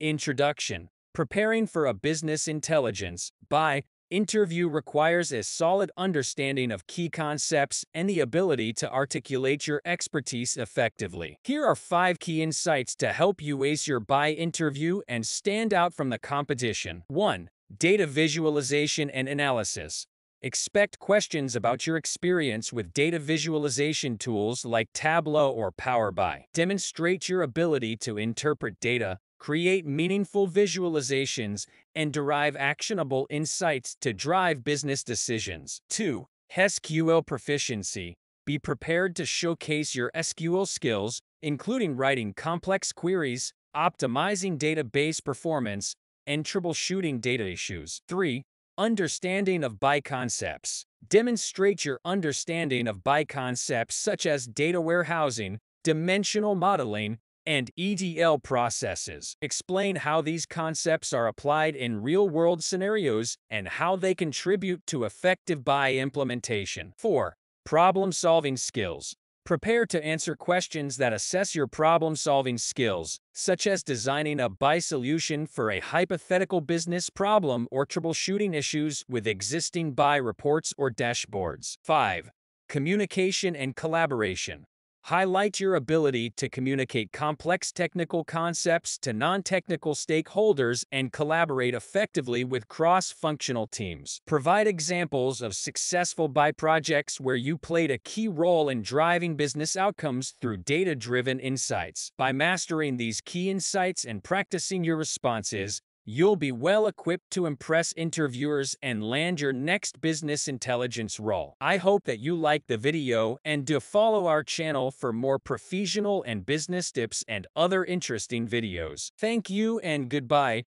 Introduction. Preparing for a business intelligence BI interview requires a solid understanding of key concepts and the ability to articulate your expertise effectively. Here are 5 key insights to help you ace your BI interview and stand out from the competition. 1. Data visualization and analysis. Expect questions about your experience with data visualization tools like Tableau or Power BI. Demonstrate your ability to interpret data, create meaningful visualizations, and derive actionable insights to drive business decisions. 2. SQL proficiency. Be prepared to showcase your SQL skills, including writing complex queries, optimizing database performance, and troubleshooting data issues. 3. Understanding of BI concepts. Demonstrate your understanding of BI concepts such as data warehousing, dimensional modeling, and ETL processes. Explain how these concepts are applied in real-world scenarios and how they contribute to effective BI implementation. 4. Problem-solving skills. Prepare to answer questions that assess your problem-solving skills, such as designing a BI solution for a hypothetical business problem or troubleshooting issues with existing BI reports or dashboards. 5. Communication and collaboration. Highlight your ability to communicate complex technical concepts to non-technical stakeholders and collaborate effectively with cross-functional teams. Provide examples of successful BI projects where you played a key role in driving business outcomes through data-driven insights. By mastering these key insights and practicing your responses, you'll be well equipped to impress interviewers and land your next business intelligence role. I hope that you like the video and do follow our channel for more professional and business tips and other interesting videos. Thank you and goodbye.